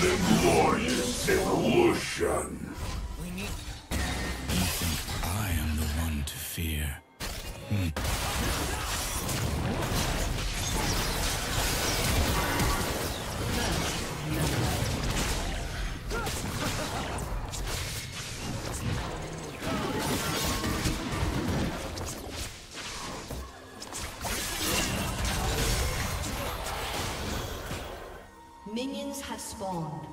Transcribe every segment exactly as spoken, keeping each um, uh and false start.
the glorious evolution. We need... You think I am the one to fear? Hmm. Minions have spawned.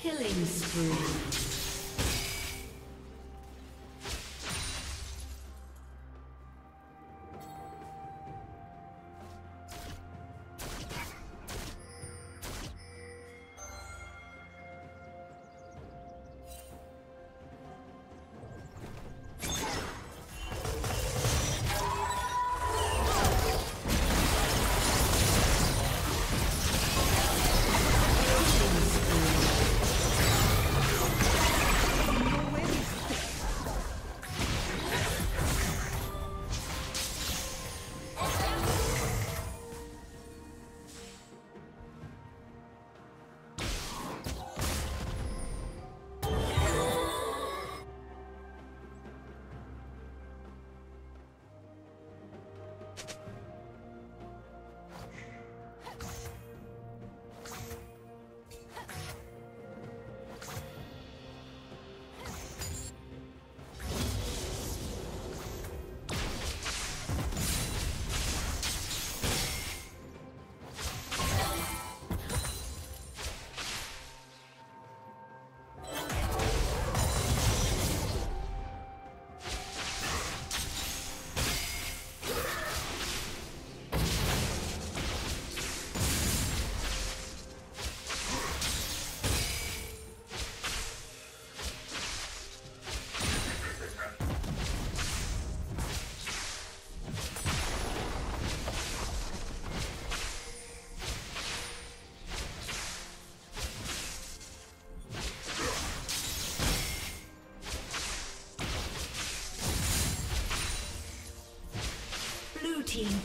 Killing spree.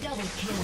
Double kill.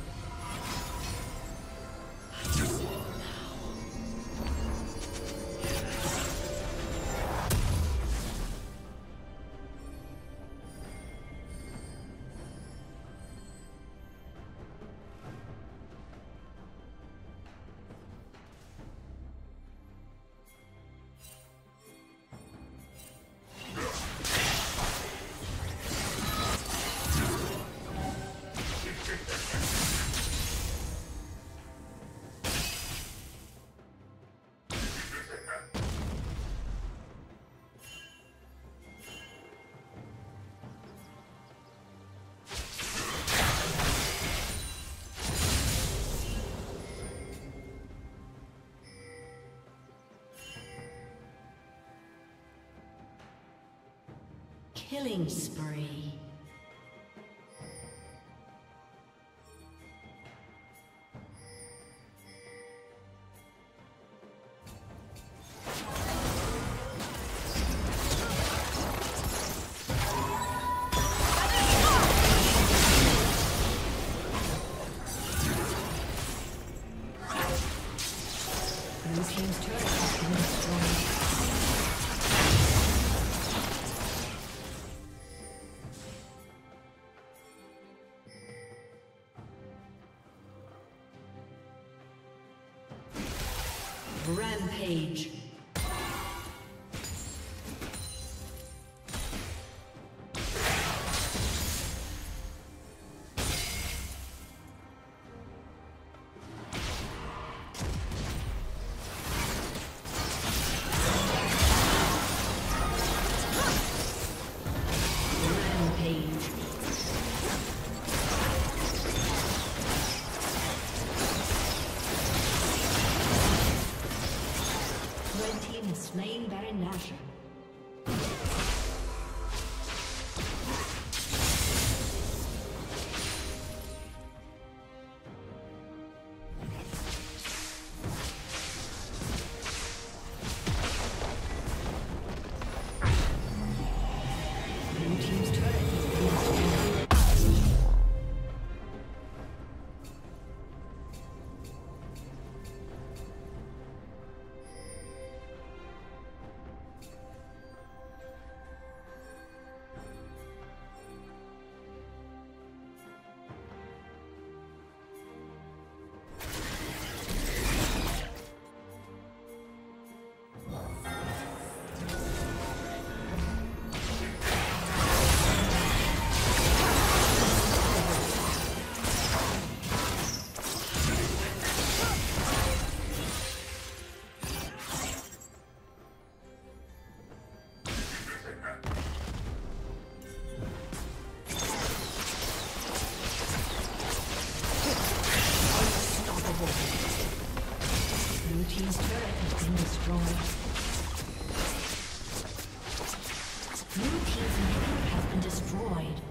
Killing spree. Blue team's turret has been destroyed. Rampage. Slain Baron Nashor. Blue team's inhibitor has been destroyed.